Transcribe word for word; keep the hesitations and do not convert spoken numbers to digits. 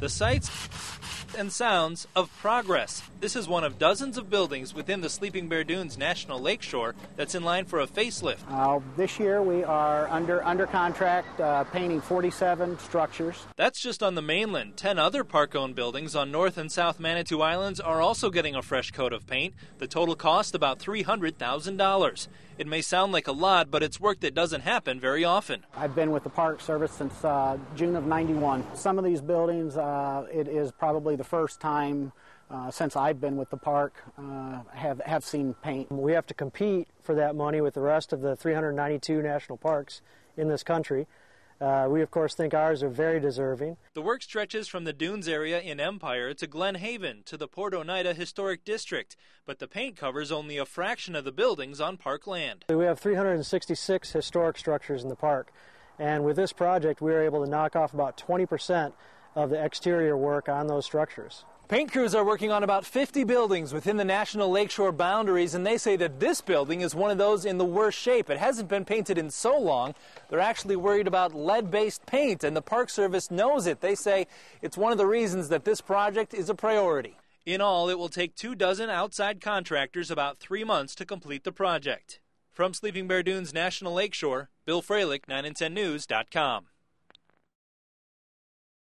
the sights and sounds of progress. This is one of dozens of buildings within the Sleeping Bear Dunes National Lakeshore that's in line for a facelift. Uh, this year we are under under contract uh, painting forty-seven structures. That's just on the mainland. Ten other park-owned buildings on North and South Manitou Islands are also getting a fresh coat of paint. The total cost about three hundred thousand dollars. It may sound like a lot, but it's work that doesn't happen very often. I've been with the Park Service since uh, June of ninety-one. Some of these buildings, uh, it is probably the first time uh, since I've been with the park uh, have, have seen paint. We have to compete for that money with the rest of the three hundred ninety-two national parks in this country. Uh, we, of course, think ours are very deserving. The work stretches from the dunes area in Empire to Glen Haven to the Port Oneida Historic District, but the paint covers only a fraction of the buildings on park land. We have three hundred sixty-six historic structures in the park, and with this project we are able to knock off about twenty percent of the exterior work on those structures. Paint crews are working on about fifty buildings within the National Lakeshore boundaries, and they say that this building is one of those in the worst shape. It hasn't been painted in so long. They're actually worried about lead-based paint, and the Park Service knows it. They say it's one of the reasons that this project is a priority. In all, it will take two dozen outside contractors about three months to complete the project. From Sleeping Bear Dunes National Lakeshore, Bill Frelick, nine and ten news dot com.